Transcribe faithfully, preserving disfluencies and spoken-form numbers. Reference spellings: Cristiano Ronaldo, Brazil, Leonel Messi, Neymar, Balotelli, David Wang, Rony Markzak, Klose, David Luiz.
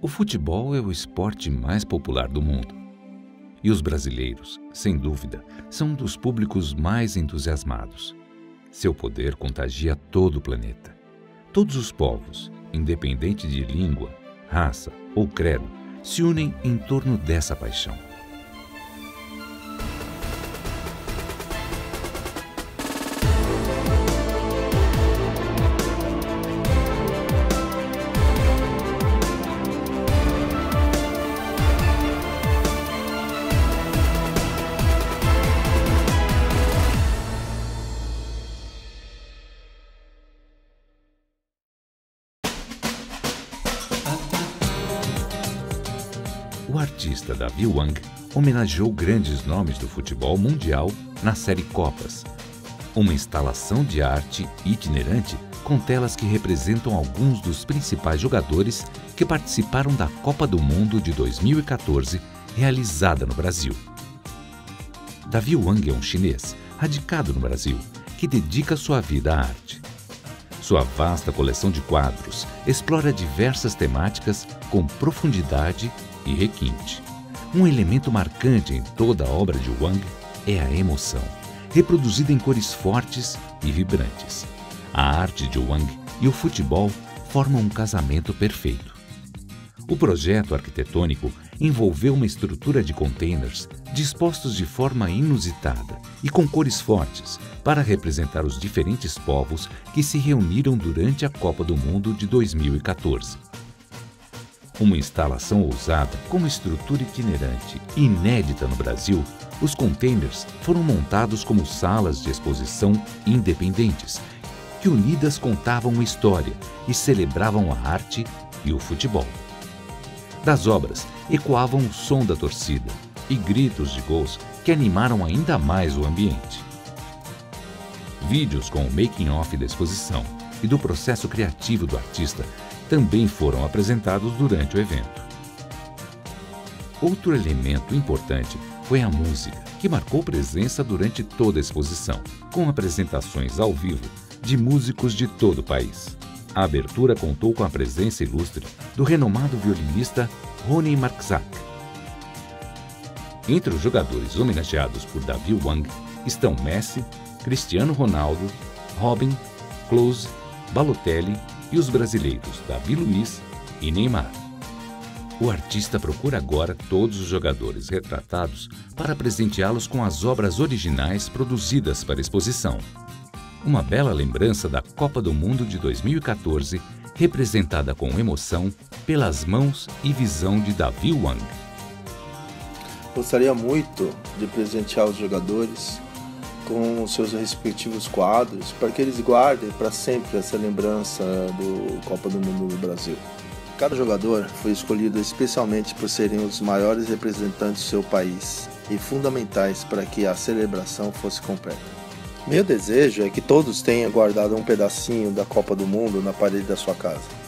O futebol é o esporte mais popular do mundo. E os brasileiros, sem dúvida, são um dos públicos mais entusiasmados. Seu poder contagia todo o planeta. Todos os povos, independente de língua, raça ou credo, se unem em torno dessa paixão. O artista David Wang homenageou grandes nomes do futebol mundial na série Copas, uma instalação de arte itinerante com telas que representam alguns dos principais jogadores que participaram da Copa do Mundo de dois mil e quatorze, realizada no Brasil. David Wang é um chinês, radicado no Brasil, que dedica sua vida à arte. Sua vasta coleção de quadros explora diversas temáticas com profundidade e requinte. Um elemento marcante em toda a obra de Wang é a emoção, reproduzida em cores fortes e vibrantes. A arte de Wang e o futebol formam um casamento perfeito. O projeto arquitetônico envolveu uma estrutura de containers dispostos de forma inusitada e com cores fortes para representar os diferentes povos que se reuniram durante a Copa do Mundo de dois mil e quatorze. Uma instalação ousada, com estrutura itinerante e inédita no Brasil, os containers foram montados como salas de exposição independentes, que unidas contavam uma história e celebravam a arte e o futebol. Das obras ecoavam o som da torcida e gritos de gols que animaram ainda mais o ambiente. Vídeos com o making-of da exposição e do processo criativo do artista também foram apresentados durante o evento. Outro elemento importante foi a música, que marcou presença durante toda a exposição, com apresentações ao vivo de músicos de todo o país. A abertura contou com a presença ilustre do renomado violinista Rony Markzak. Entre os jogadores homenageados por David Wang estão Messi, Cristiano Ronaldo, Robin, Klose, Balotelli e os brasileiros David Luiz e Neymar. O artista procura agora todos os jogadores retratados para presenteá-los com as obras originais produzidas para a exposição. Uma bela lembrança da Copa do Mundo de dois mil e quatorze, representada com emoção pelas mãos e visão de David Wang. Gostaria muito de presentear os jogadores com os seus respectivos quadros, para que eles guardem para sempre essa lembrança do Copa do Mundo do Brasil. Cada jogador foi escolhido especialmente por serem os maiores representantes do seu país e fundamentais para que a celebração fosse completa. Meu desejo é que todos tenham guardado um pedacinho da Copa do Mundo na parede da sua casa.